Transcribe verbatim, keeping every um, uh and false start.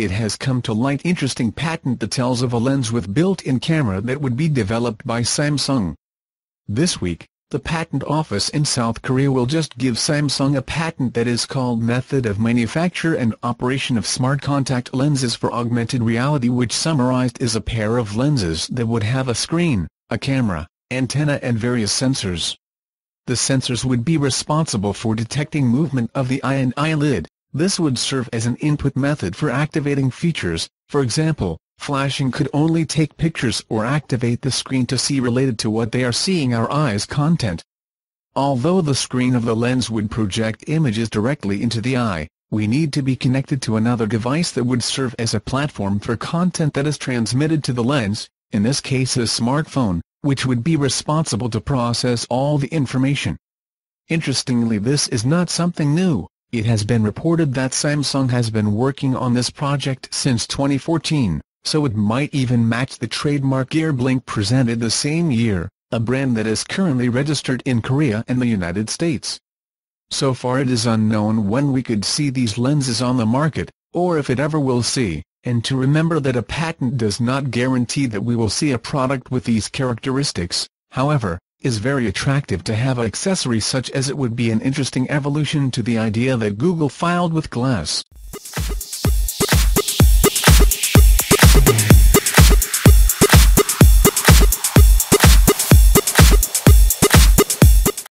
It has come to light interesting patent that tells of a lens with built-in camera that would be developed by Samsung. This week, the patent office in South Korea will just give Samsung a patent that is called Method of Manufacture and Operation of Smart Contact Lenses for Augmented Reality, which summarized is a pair of lenses that would have a screen, a camera, antenna and various sensors. The sensors would be responsible for detecting movement of the eye and eyelid. This would serve as an input method for activating features. For example, flashing could only take pictures or activate the screen to see related to what they are seeing our eyes' content. Although the screen of the lens would project images directly into the eye, we need to be connected to another device that would serve as a platform for content that is transmitted to the lens, in this case a smartphone, which would be responsible to process all the information. Interestingly, this is not something new. It has been reported that Samsung has been working on this project since twenty fourteen, so it might even match the trademark Gear Blink presented the same year, a brand that is currently registered in Korea and the United States. So far it is unknown when we could see these lenses on the market, or if it ever will see, and to remember that a patent does not guarantee that we will see a product with these characteristics, however, is very attractive to have an accessory such as it would be an interesting evolution to the idea that Google filed with Glass.